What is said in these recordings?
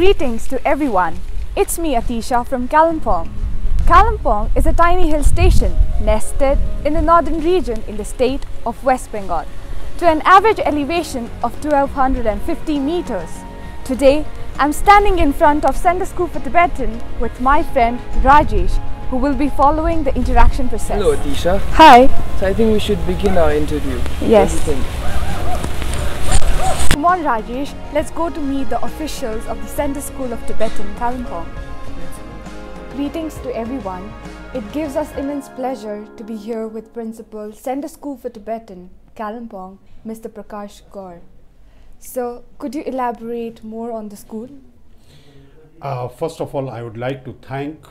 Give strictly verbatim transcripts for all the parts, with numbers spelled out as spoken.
Greetings to everyone. It's me Atisha from Kalimpong. Kalimpong is a tiny hill station nested in the northern region in the state of West Bengal to an average elevation of twelve fifty meters. Today, I'm standing in front of Central School for Tibetan with my friend Rajesh, who will be following the interaction process. Hello Atisha. Hi. So I think we should begin our interview. Yes. What do you think? Come on Rajesh, let's go to meet the officials of the Central School of Tibetan, Kalimpong. Greetings to everyone. It gives us immense pleasure to be here with Principal, Central School for Tibetan, Kalimpong, Mister Prakash Gaur. So, could you elaborate more on the school? Uh, first of all, I would like to thank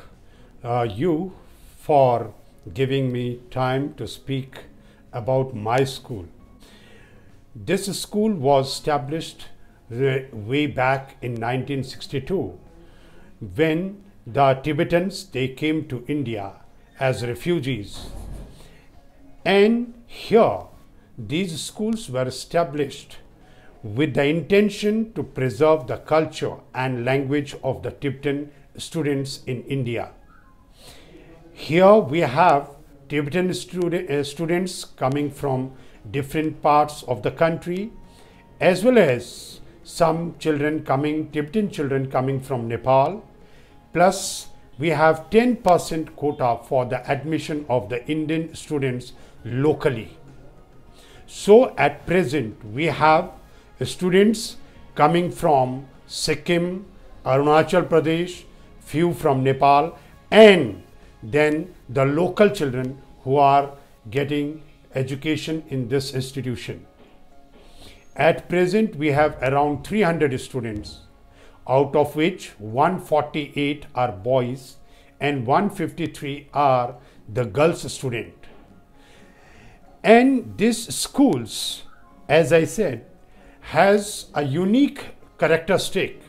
uh, you for giving me time to speak about my school. This school was established way back in nineteen sixty-two when the Tibetans, they came to India as refugees, and here these schools were established with the intention to preserve the culture and language of the Tibetan students in India. Here we have Tibetan student, uh, students coming from different parts of the country, as well as some children coming, Tibetan children coming from Nepal. Plus, we have ten percent quota for the admission of the Indian students locally. So at present, we have students coming from Sikkim, Arunachal Pradesh, few from Nepal, and then the local children who are getting education in this institution. At present, we have around three hundred students, out of which one forty-eight are boys and one fifty-three are the girls student. And these schools, as I said, has a unique characteristic.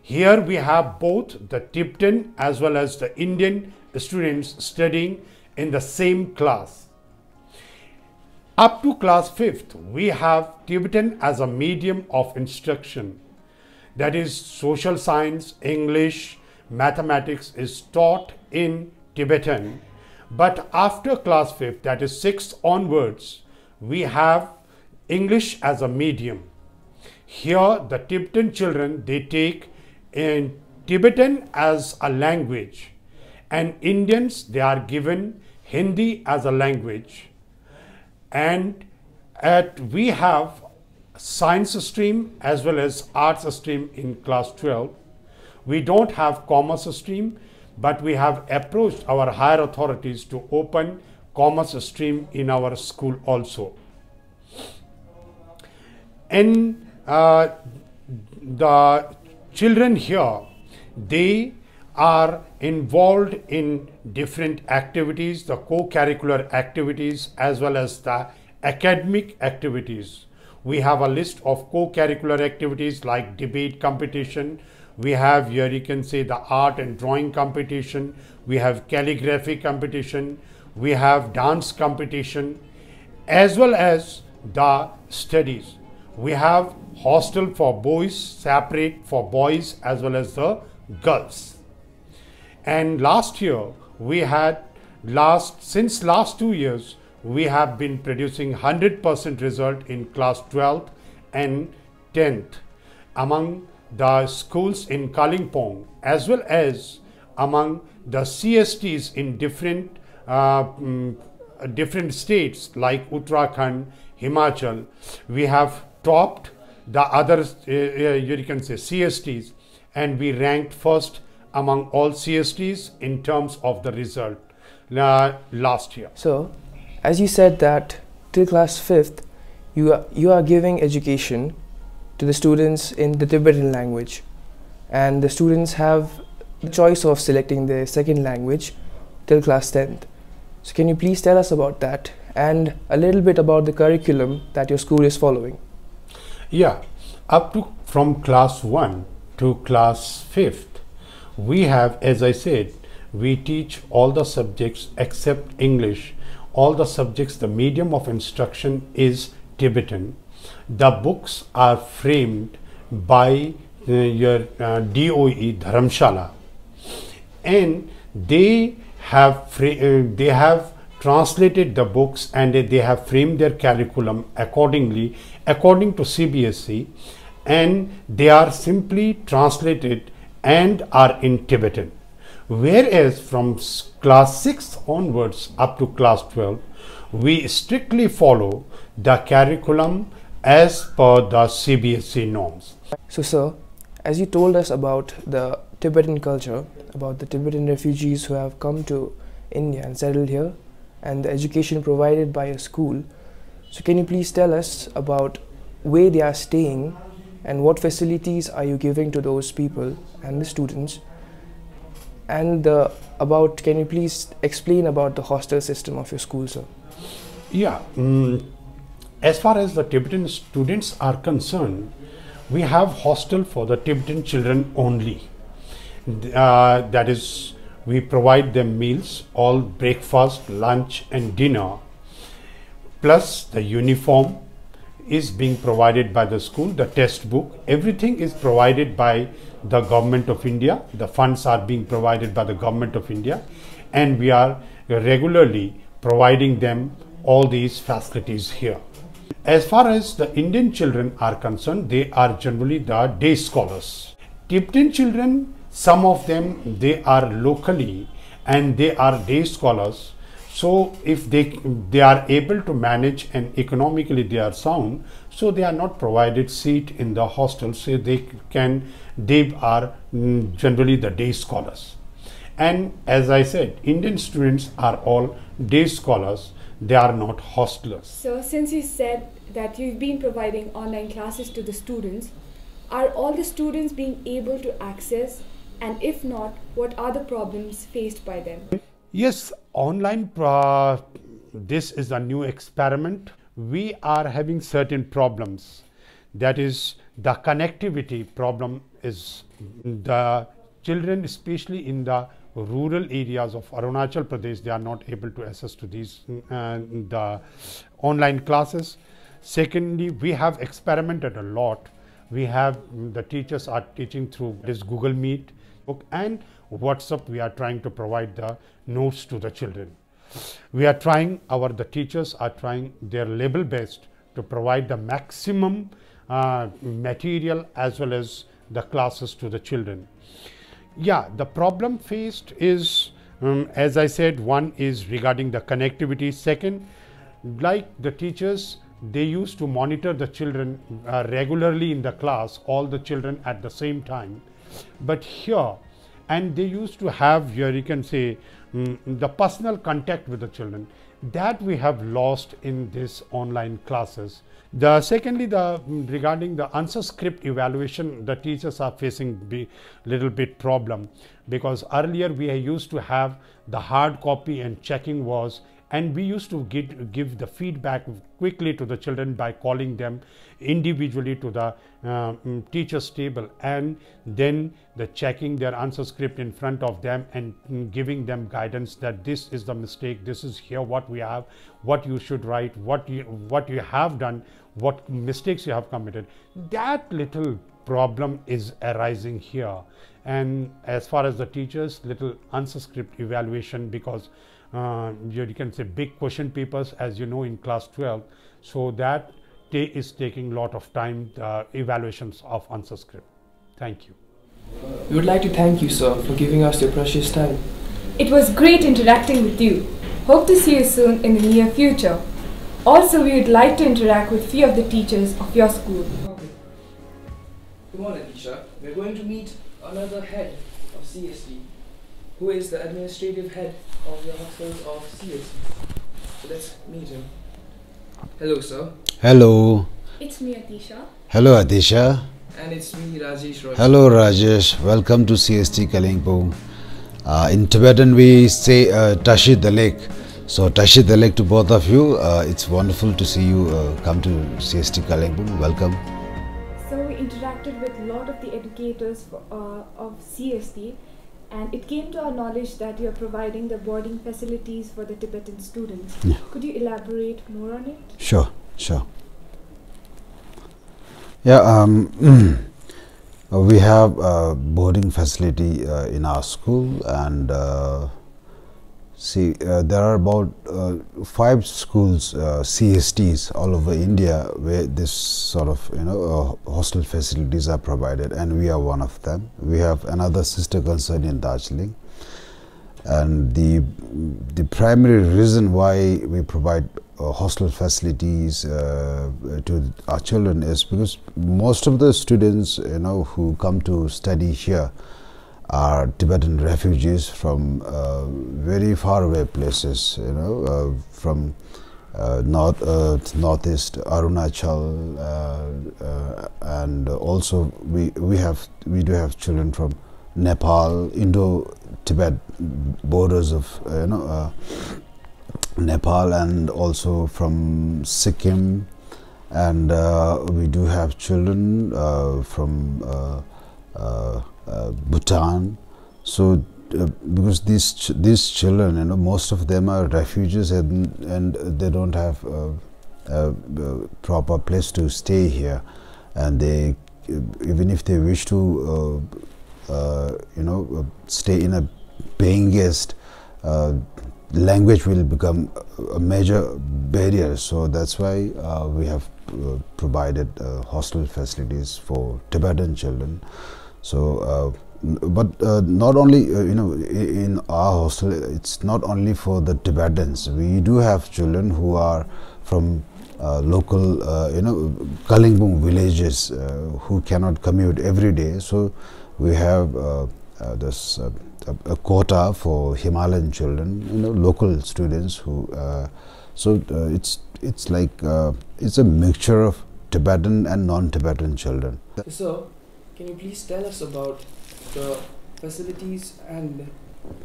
Here we have both the Tibetan as well as the Indian students studying in the same class. Up to class fifth, we have Tibetan as a medium of instruction. That is, social science, English, mathematics is taught in Tibetan. But after class fifth, that is sixth onwards, we have English as a medium. Here the Tibetan children, they take in Tibetan as a language, and Indians, they are given Hindi as a language. And at we have science stream as well as arts stream in class twelve. We don't have commerce stream, but we have approached our higher authorities to open commerce stream in our school also. And Uh, the children here, they are involved in different activities, the co-curricular activities as well as the academic activities. We have a list of co-curricular activities like debate competition. We have here, you can say, the art and drawing competition. We have calligraphy competition. We have dance competition as well as the studies. We have hostel for boys, separate for boys as well as the girls. And last year we had last since last two years we have been producing one hundred percent result in class twelfth and tenth among the schools in Kalimpong as well as among the C S Ts in different uh, um, different states like Uttarakhand, Himachal. We have topped the other, uh, you can say, C S Ts, and we ranked first among all C S Ts in terms of the result uh, last year. So, as you said that till class fifth, you are, you are giving education to the students in the Tibetan language, and the students have the choice of selecting their second language till class tenth. So, can you please tell us about that and a little bit about the curriculum that your school is following? Yeah, up to from class one to class fifth, we have, as I said, we teach all the subjects except English. All the subjects, the medium of instruction is Tibetan. The books are framed by uh, your uh, D O E Dharamshala, and they have free, uh, they have translated the books, and uh, they have framed their curriculum accordingly according to C B S E, and they are simply translated and are in Tibetan. Whereas from class six onwards up to class twelve, we strictly follow the curriculum as per the C B S E norms. So sir, as you told us about the Tibetan culture, about the Tibetan refugees who have come to India and settled here, and the education provided by a school, so can you please tell us about where they are staying and what facilities are you giving to those people and the students? And uh, about, can you please explain about the hostel system of your school, sir? Yeah, um, as far as the Tibetan students are concerned, we have hostel for the Tibetan children only. Uh, that is, we provide them meals, all breakfast, lunch and dinner, plus the uniform is being provided by the school, the test book, everything is provided by the government of India. The funds are being provided by the government of India, and we are regularly providing them all these facilities here. As far as the Indian children are concerned, they are generally the day scholars. Tibetan children, some of them, they are locally and they are day scholars. So if they they are able to manage and economically they are sound, so they are not provided seat in the hostel, so they can, they are generally the day scholars. And as I said, Indian students are all day scholars, they are not hostlers. So since you said that you've been providing online classes to the students, are all the students being able to access, and if not, what are the problems faced by them? Yes, online, uh, this is a new experiment. We are having certain problems. That is, the connectivity problem is the children, especially in the rural areas of Arunachal Pradesh, they are not able to access to these uh, the online classes. Secondly, we have experimented a lot. We have, the teachers are teaching through this Google Meet and WhatsApp. We are trying to provide the notes to the children. We are trying, our the teachers are trying their level best to provide the maximum uh, material as well as the classes to the children. Yeah, the problem faced is, um, as I said, one is regarding the connectivity. Second, like the teachers, they used to monitor the children uh, regularly in the class, all the children at the same time. But here, and they used to have, here you can say, um, the personal contact with the children, that we have lost in this online classes. The secondly, the regarding the answer script evaluation, the teachers are facing be, little bit problem, because earlier we used to have the hard copy and checking was, and we used to get, give the feedback quickly to the children by calling them individually to the uh, teacher's table, and then the checking their answer script in front of them and giving them guidance that this is the mistake, this is here what we have, what you should write, what you, what you have done, what mistakes you have committed. That little problem is arising here. And as far as the teachers, little answer script evaluation, because Uh, you can say big question papers, as you know, in class twelve, so that is taking a lot of time, uh, evaluations of answer script. Thank you. We would like to thank you, sir, for giving us your precious time. It was great interacting with you. Hope to see you soon in the near future. Also, we would like to interact with few of the teachers of your school. Come on, Atisha. We are going to meet another head of C S T, who is the administrative head of the hostels of C S E. So let's meet him. Hello, sir. Hello. It's me, Atisha. Hello, Atisha. And it's me, Rajesh Roy. Hello, Rajesh. Welcome to C S T Kalimpong. Uh, in Tibetan, we say uh, Tashi Dalek. So, Tashi Dalek to both of you. Uh, it's wonderful to see you uh, come to C S T Kalimpong. Welcome. So, we interacted with a lot of the educators for, uh, of C S T. And it came to our knowledge that you are providing the boarding facilities for the Tibetan students. Yeah. Could you elaborate more on it? Sure, sure. Yeah, um, Uh, we have a boarding facility uh, in our school, and uh, see, uh, there are about uh, five schools, uh, C S Ts, all over India, where this sort of, you know, uh, hostel facilities are provided, and we are one of them. We have another sister concern in Darjeeling, and the the primary reason why we provide uh, hostel facilities uh, to our children is because most of the students, you know, who come to study here are Tibetan refugees from uh, very far away places, you know, uh, from uh, north, uh, northeast Arunachal, uh, uh, and also we we have we do have children from Nepal, Indo-Tibet borders of uh, you know uh, Nepal, and also from Sikkim, and uh, we do have children uh, from. Uh, uh, Uh, Bhutan. So uh, because these ch these children, you know, most of them are refugees, and and they don't have uh, a, a proper place to stay here, and they, even if they wish to uh, uh, you know stay in a paying guest, uh, language will become a major barrier. So that's why uh, we have uh, provided uh, hostel facilities for Tibetan children. So, uh, but uh, not only, uh, you know, in our hostel, it's not only for the Tibetans. We do have children who are from uh, local, uh, you know, Kalimpong villages uh, who cannot commute every day. So, we have uh, uh, this uh, a quota for Himalayan children, you know, local students who. Uh, so uh, it's it's like uh, it's a mixture of Tibetan and non-Tibetan children. So. Can you please tell us about the facilities and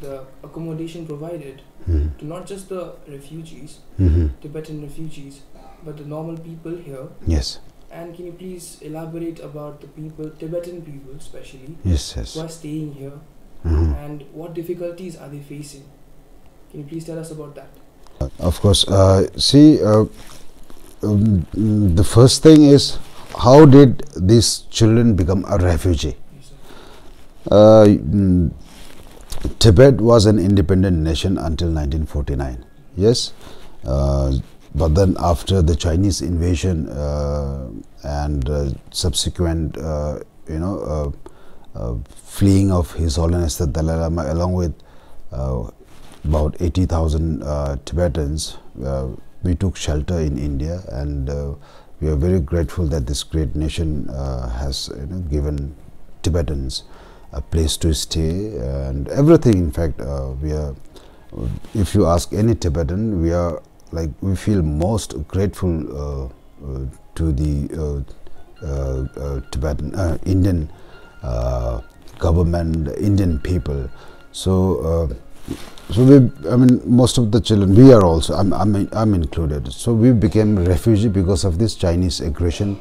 the accommodation provided mm-hmm. to not just the refugees, mm-hmm. Tibetan refugees, but the normal people here? Yes. And can you please elaborate about the people, Tibetan people especially, yes, yes. who are staying here mm-hmm. and what difficulties are they facing? Can you please tell us about that? Uh, of course. Uh, see, uh, um, the first thing is, how did these children become a refugee? Uh, mm, Tibet was an independent nation until nineteen forty-nine, yes, uh, but then after the Chinese invasion uh, and uh, subsequent, uh, you know, uh, uh, fleeing of His Holiness the Dalai Lama, along with uh, about eighty thousand uh, Tibetans, uh, we took shelter in India, and uh, we are very grateful that this great nation uh, has, you know, given Tibetans a place to stay and everything. In fact, uh, we are, if you ask any Tibetan, we are like, we feel most grateful uh, uh, to the uh, uh, uh, Tibetan, uh, Indian uh, government, Indian people. So. Uh, So we, I mean, most of the children, we are also, I'm, I'm, I'm included. So we became refugee because of this Chinese aggression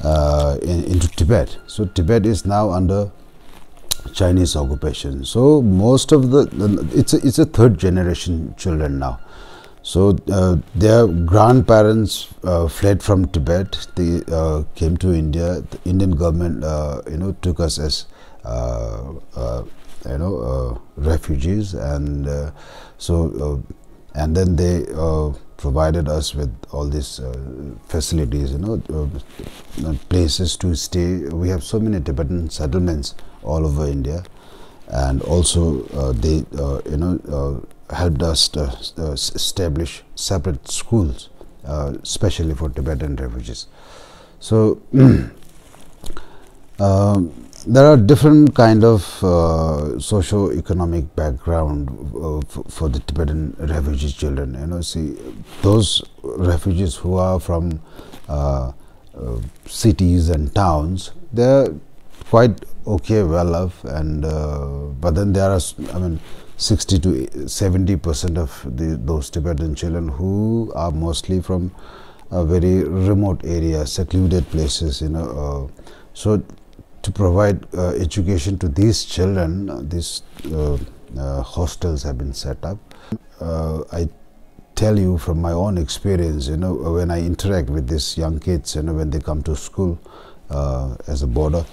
uh, in, into Tibet. So Tibet is now under Chinese occupation. So most of the, it's a, it's a third generation children now. So uh, their grandparents uh, fled from Tibet. They uh, came to India. The Indian government, uh, you know, took us as. Uh, uh, you know, uh, refugees, and uh, so, uh, and then they uh, provided us with all these uh, facilities, you know, uh, places to stay. We have so many Tibetan settlements all over India, and also uh, they, uh, you know, uh, helped us to, uh, establish separate schools, uh, especially for Tibetan refugees. So, um, there are different kind of uh, socio-economic background uh, for the Tibetan refugee children. You know, see, those refugees who are from uh, uh, cities and towns, they're quite okay, well off, and uh, but then there are, I mean, sixty to seventy percent of the, those Tibetan children who are mostly from a very remote area, secluded places. You know, uh, so. To provide uh, education to these children, uh, these uh, uh, hostels have been set up. Uh, I tell you from my own experience, you know, when I interact with these young kids, you know, when they come to school uh, as a boarder,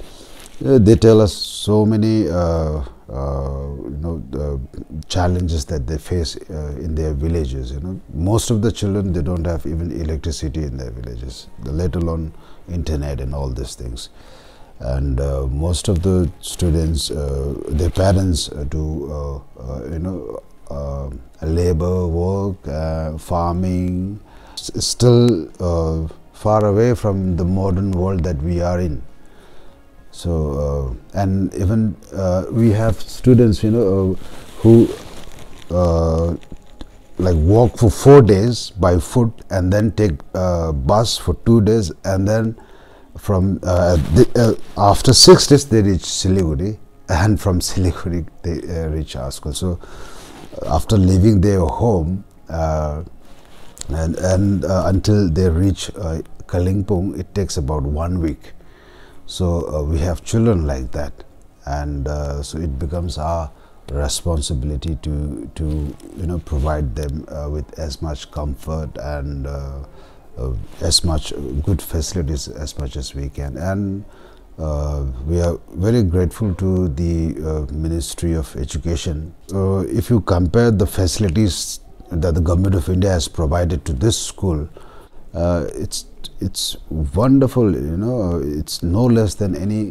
They tell us so many uh, uh, you know, uh, challenges that they face uh, in their villages. You know, most of the children, they don't have even electricity in their villages, let alone internet and all these things. And uh, most of the students, uh, their parents uh, do uh, uh, you know uh, labor work, uh, farming, s still uh, far away from the modern world that we are in. So, uh, and even uh, we have students, you know, uh, who uh, like walk for four days by foot and then take uh, bus for two days and then from uh, the, uh, after six days they reach Siliguri and from Siliguri they uh, reach Ascoal. So, after leaving their home uh, and, and uh, until they reach uh, Kalimpong, it takes about one week. So uh, we have children like that, and uh, so it becomes our responsibility to to you know provide them uh, with as much comfort and uh, uh, as much good facilities as much as we can. And uh, we are very grateful to the uh, Ministry of Education. Uh, if you compare the facilities that the Government of India has provided to this school, uh, it's It's wonderful, you know, it's no less than any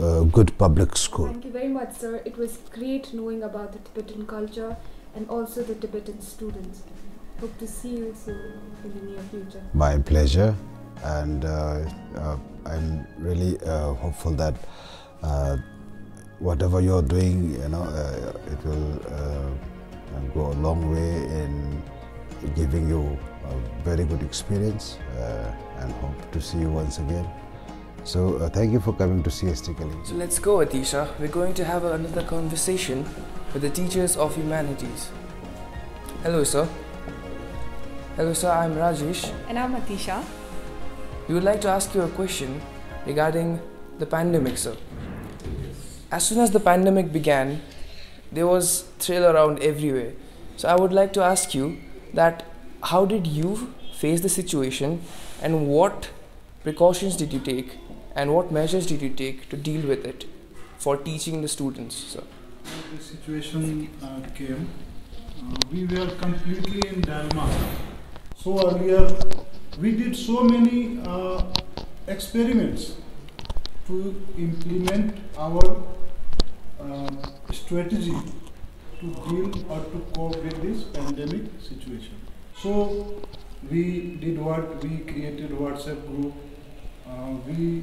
uh, good public school. Thank you very much, sir. It was great knowing about the Tibetan culture and also the Tibetan students. Hope to see you soon in the near future. My pleasure, and uh, uh, I'm really uh, hopeful that uh, whatever you're doing, you know, uh, it will uh, go a long way in giving you a very good experience, uh, and hope to see you once again. So uh, thank you for coming to C S T Kalimpong. So let's go, Atisha. We're going to have another conversation with the teachers of humanities. Hello, sir. Hello, sir. I'm Rajesh. And I'm Atisha. We would like to ask you a question regarding the pandemic, sir. As soon as the pandemic began, there was thrill around everywhere. So I would like to ask you that how did you face the situation, and what precautions did you take, and what measures did you take to deal with it for teaching the students, sir? When the situation uh, came, uh, we were completely in dilemma. So earlier, we did so many uh, experiments to implement our uh, strategy to deal or to cope with this pandemic situation. So we did what? We created WhatsApp group, uh, we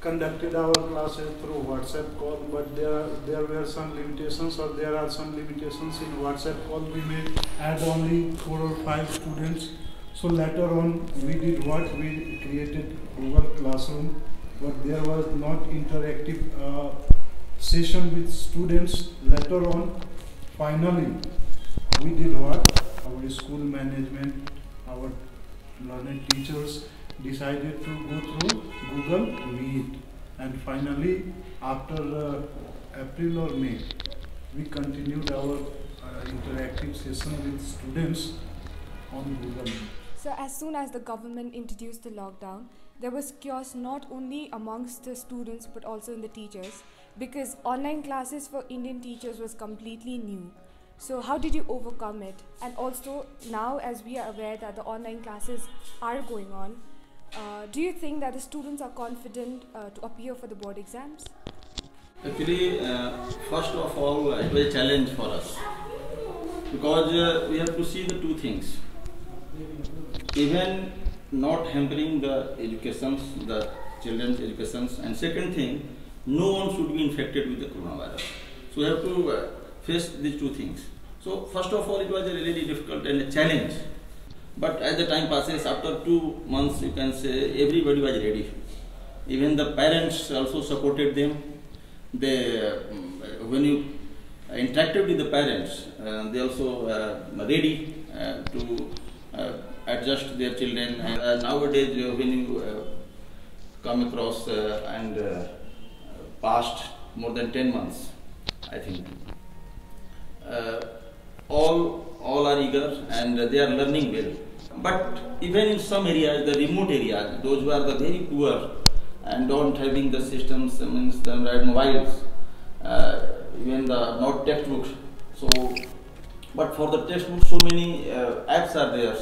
conducted our classes through WhatsApp call, but there, there were some limitations, or there are some limitations in WhatsApp call. We may add only four or five students. So later on we did what? We created Google Classroom, but there was not interactive uh, session with students. Later on, finally, we did what? Our school management, our learned teachers decided to go through Google Meet, and finally after uh, April or May, we continued our uh, interactive session with students on Google Meet. So as soon as the government introduced the lockdown, there was chaos not only amongst the students but also in the teachers, because online classes for Indian teachers was completely new. So how did you overcome it? And also now, as we are aware that the online classes are going on, uh, do you think that the students are confident uh, to appear for the board exams? Actually, uh, first of all, it was a challenge for us, because uh, we have to see the two things. Even not hampering the educations, the children's educations, and second thing, no one should be infected with the coronavirus. So we have to uh, face these two things. So first of all, it was a really difficult and a challenge. But as the time passes, after two months, you can say everybody was ready. Even the parents also supported them. They, when you interacted with the parents, uh, they also uh, ready uh, to uh, adjust their children. And uh, nowadays, when you uh, come across uh, and uh, past more than ten months, I think. Uh, all, all are eager, and uh, they are learning well. But even in some areas, the remote areas, those who are the very poor, and don't having the systems, I means the right mobiles, uh, even the not textbooks. So, but for the textbooks, so many uh, apps are there.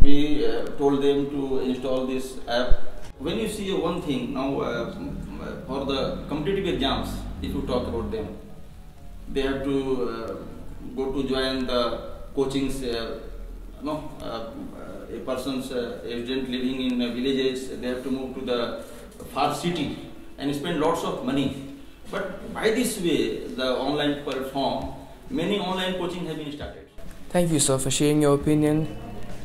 We uh, told them to install this app. When you see one thing now uh, for the competitive exams, if you talk about them, they have to uh, go to join the coachings. Uh, no, uh, a person's uh, student living in uh, villages, they have to move to the far city and spend lots of money. But by this way, the online platform, many online coaching have been started. Thank you, sir, for sharing your opinion,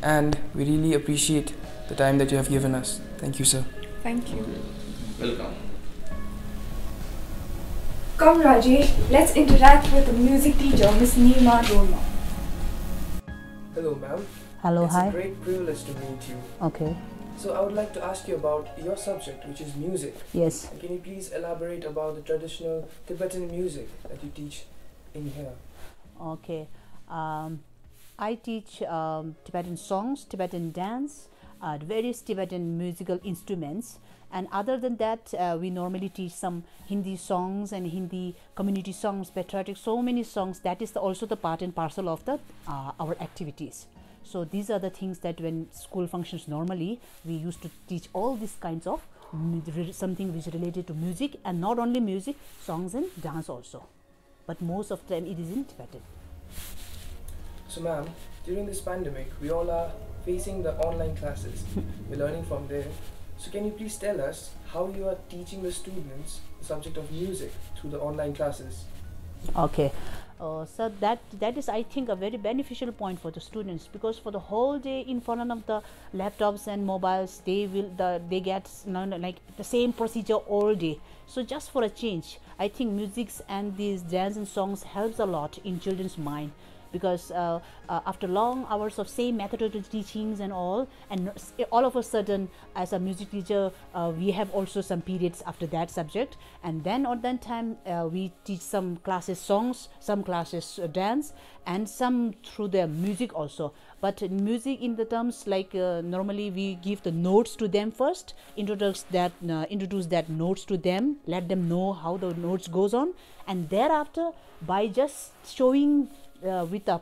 and we really appreciate the time that you have given us. Thank you, sir. Thank you. Welcome. Come, Rajesh, let's interact with the music teacher, Miss Neema Dorma. Hello, ma'am. Hello, it's hi. It's a great privilege to meet you. Okay. So I would like to ask you about your subject, which is music. Yes. Can you please elaborate about the traditional Tibetan music that you teach in here? Okay. Um, I teach um, Tibetan songs, Tibetan dance, uh, various Tibetan musical instruments. And other than that, uh, we normally teach some Hindi songs and Hindi community songs, patriotic, so many songs. That is the, also the part and parcel of the uh, our activities. So these are the things that when school functions normally, we used to teach all these kinds of something which is related to music, and not only music, songs and dance also. But most of them it is in Tibetan. So ma'am, during this pandemic, we all are facing the online classes. We're learning from there. So can you please tell us how you are teaching the students the subject of music through the online classes? Okay. Uh, so that that is, I think, a very beneficial point for the students, because for the whole day in front of the laptops and mobiles, they will the they get you know, like the same procedure all day. So just for a change, I think musics and these dance and songs helps a lot in children's mind, because uh, uh, after long hours of same methodological teachings and all, and all of a sudden as a music teacher, uh, we have also some periods after that subject, and then at that time uh, we teach some classes songs, some classes uh, dance, and some through their music also. But music in the terms like uh, normally we give the notes to them first, introduce that uh, introduce that notes to them, let them know how the notes goes on, and thereafter by just showing Uh, with a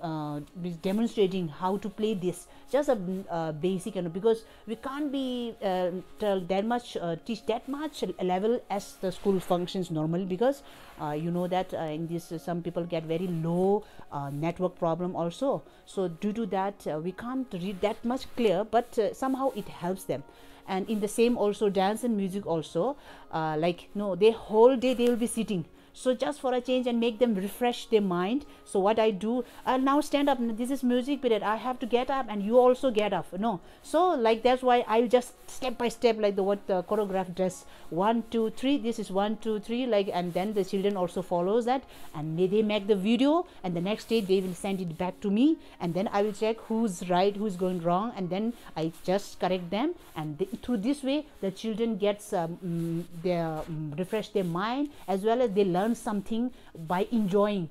uh, demonstrating how to play this, just a uh, basic, you know, because we can't be uh, tell that much uh, teach that much level as the school functions normally, because uh, you know that uh, in this uh, some people get very low uh, network problem also. So due to that uh, we can't read that much clear, but uh, somehow it helps them. And in the same also dance and music also, uh, like no, they whole day they will be sitting. So just for a change and make them refresh their mind. So what I do, uh, now stand up, this is music period, I have to get up and you also get up. No, so like that's why I just step by step, like the what the choreograph does, one, two, three, this is one, two, three, like, and then the children also follows that, and they, they make the video, and the next day they will send it back to me, and then I will check who's right, who's going wrong, and then I just correct them, and they, through this way the children gets um, their um, refresh their mind, as well as they learn something by enjoying,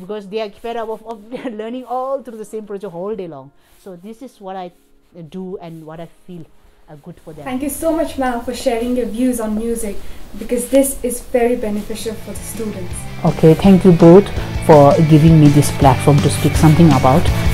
because they are fed up of, of learning all through the same project all day long. So this is what I do and what I feel are good for them. Thank you so much, ma'am, for sharing your views on music, because this is very beneficial for the students. Okay, thank you both for giving me this platform to speak something about